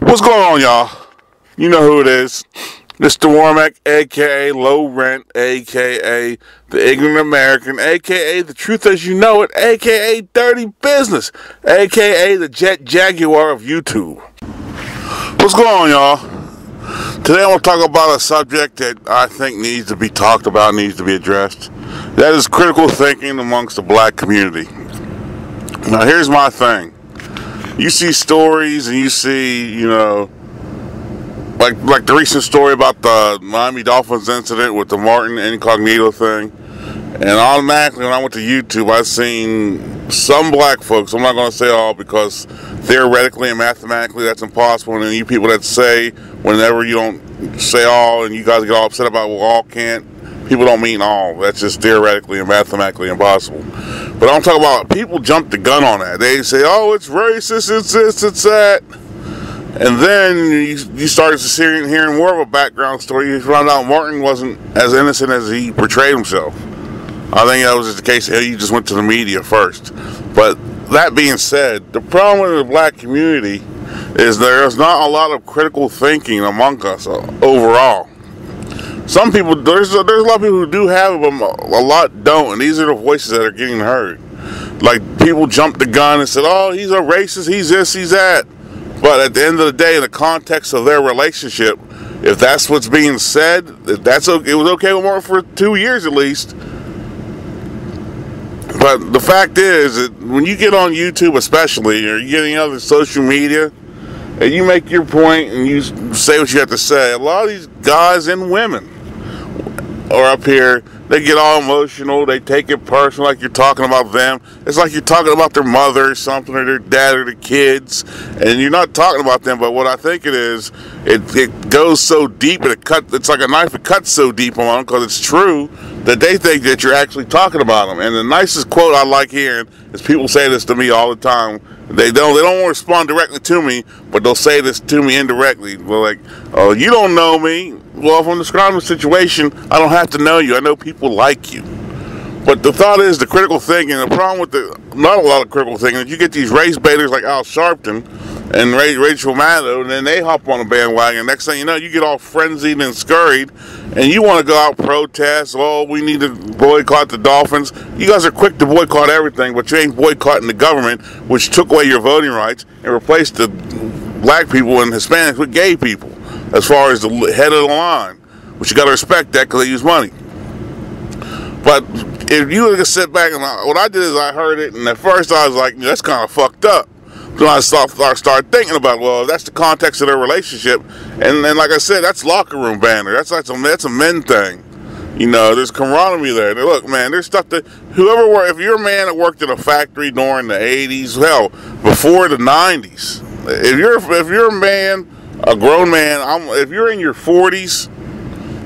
What's going on, y'all? You know who it is. Mr. Warmack, a.k.a. Low Rent, a.k.a. The Ignorant American, a.k.a. The Truth As You Know It, a.k.a. Dirty Business, a.k.a. The Jet Jaguar of YouTube. What's going on, y'all? Today I want to talk about a subject that I think needs to be talked about, needs to be addressed. That is critical thinking amongst the black community. Now, here's my thing. You see stories and you see, you know, like the recent story about the Miami Dolphins incident with the Martin Incognito thing. And automatically when I went to YouTube, I seen some black folks, I'm not going to say all because theoretically and mathematically that's impossible. And then you people that say whenever you don't say all and you guys get all upset about, well, all can't. People don't mean all. That's just theoretically and mathematically impossible. But I'm talking about people jump the gun on that. They say, oh, it's racist, it's this, it's that. And then you started to hearing more of a background story. You found out Martin wasn't as innocent as he portrayed himself. I think that was just the case. You just went to the media first. But that being said, the problem with the black community is there's not a lot of critical thinking among us overall. Some people, there's a lot of people who do have it, but a lot don't. And these are the voices that are getting heard. Like, people jumped the gun and said, oh, he's a racist, he's this, he's that. But at the end of the day, in the context of their relationship, if that's what's being said, if that's okay, it was okay with Martin for 2 years at least. But the fact is, that when you get on YouTube especially, or you get any other social media, and you make your point and you say what you have to say, a lot of these guys and women are up here, they get all emotional, they take it personal like you're talking about them. It's like you're talking about their mother or something, or their dad or their kids, and you're not talking about them. But what I think it is, it goes so deep, and it's like a knife, it cuts so deep on them, because it's true, that they think that you're actually talking about them. And the nicest quote I like hearing is people say this to me all the time. They don't want to respond directly to me, but they'll say this to me indirectly. They're like, oh, you don't know me. Well, if I'm describing a situation, I don't have to know you. I know people like you. But the thought is, the critical thinking, the problem with not a lot of critical thinking, is you get these race baiters like Al Sharpton and Rachel Maddow, and then they hop on a bandwagon. Next thing you know, you get all frenzied and scurried, and you want to go out protest, oh, we need to boycott the Dolphins. You guys are quick to boycott everything, but you ain't boycotting the government, which took away your voting rights and replaced the black people and Hispanics with gay people, as far as the head of the line, which you got to respect that because they use money. But if you just sit back and what I did is I heard it, and at first I was like, that's kind of fucked up. Then I started thinking about, well, that's the context of their relationship, and then like I said, that's locker room banter. That's a men thing. You know, there's camaraderie there. Now, look, man, there's stuff that whoever, if you're a man that worked in a factory during the '80s, hell, before the '90s, if you're a man. A grown man, if you're in your 40s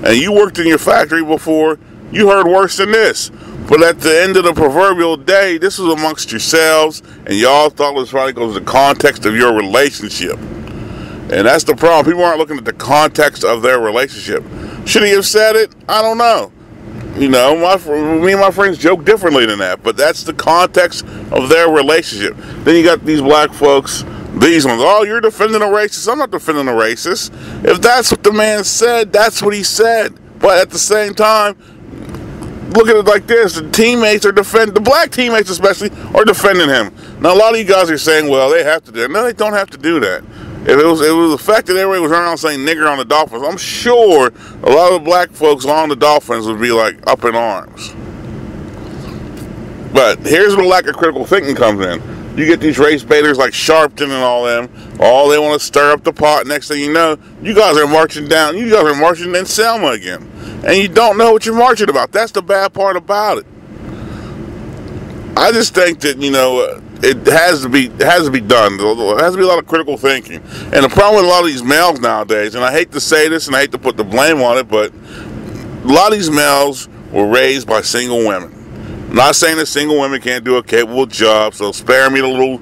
and you worked in your factory before, you heard worse than this. But at the end of the proverbial day, this was amongst yourselves, and y'all thought it was probably because of the context of your relationship. And that's the problem. People aren't looking at the context of their relationship. Should he have said it? I don't know. You know, me and my friends joke differently than that, but that's the context of their relationship. Then you got these black folks. These ones, oh, you're defending a racist. I'm not defending a racist. If that's what the man said, that's what he said. But at the same time, look at it like this. The teammates are defending, the black teammates especially, are defending him. Now, a lot of you guys are saying, well, they have to do that. No, they don't have to do that. If it was the fact that everybody was running around saying nigger on the Dolphins, I'm sure a lot of the black folks on the Dolphins would be, like, up in arms. But here's where the lack of critical thinking comes in. You get these race baiters like Sharpton and all them. All they want to stir up the pot. Next thing you know, you guys are marching down. You guys are marching in Selma again. And you don't know what you're marching about. That's the bad part about it. I just think that, you know, it has to be done. There has to be a lot of critical thinking. And the problem with a lot of these males nowadays, and I hate to say this and I hate to put the blame on it, but a lot of these males were raised by single women. Not saying that single women can't do a capable job, so spare me the little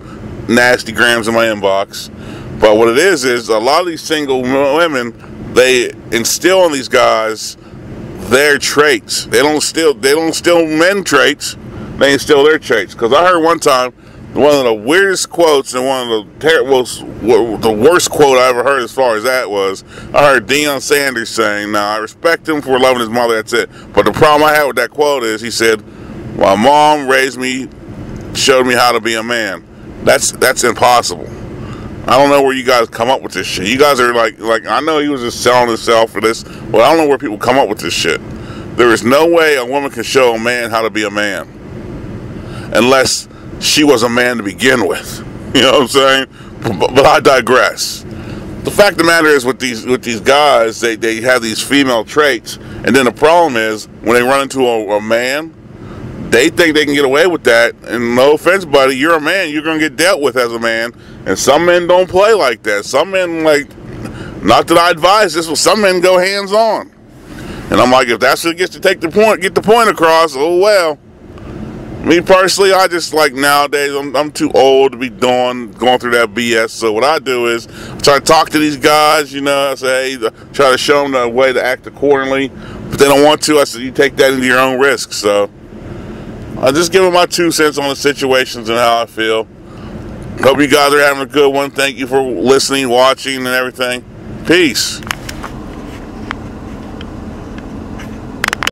nasty grams in my inbox. But what it is a lot of these single women, they instill in these guys their traits. They don't steal men traits, they instill their traits. Because I heard one time One of the weirdest quotes and one of the worst quote I ever heard as far as that was, I heard Dion Sanders saying, now I respect him for loving his mother, that's it. But the problem I had with that quote is he said, my mom raised me, showed me how to be a man. That's impossible. I don't know where you guys come up with this shit. You guys are like I know he was just selling himself for this, but I don't know where people come up with this shit. There is no way a woman can show a man how to be a man. Unless she was a man to begin with. You know what I'm saying? But I digress. The fact of the matter is with these guys, they have these female traits, and then the problem is when they run into a man, they think they can get away with that, and no offense, buddy, you're a man, you're going to get dealt with as a man, and some men don't play like that. Some men, like, not that I advise this, but some men go hands-on. And I'm like, if that's what gets to take the point, get the point across, oh well. Me personally, I just, like, nowadays, I'm too old to be going through that BS, so what I do is I try to talk to these guys, you know, I say, hey, try to show them the way to act accordingly, but they don't want to, I said, you take that into your own risk, so. I just give them my 2 cents on the situations and how I feel. Hope you guys are having a good one. Thank you for listening, watching, and everything. Peace.